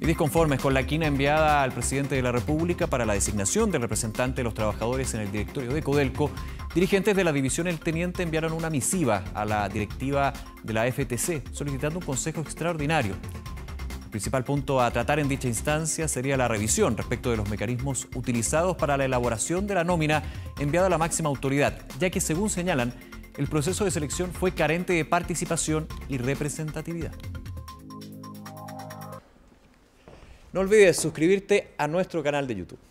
y disconformes con la quina enviada al presidente de la República para la designación del representante de los trabajadores en el directorio de Codelco, dirigentes de la división El Teniente enviaron una misiva a la directiva de la FTC solicitando un consejo extraordinario. El principal punto a tratar en dicha instancia sería la revisión respecto de los mecanismos utilizados para la elaboración de la nómina enviada a la máxima autoridad, ya que, según señalan, el proceso de selección fue carente de participación y representatividad. No olvides suscribirte a nuestro canal de YouTube.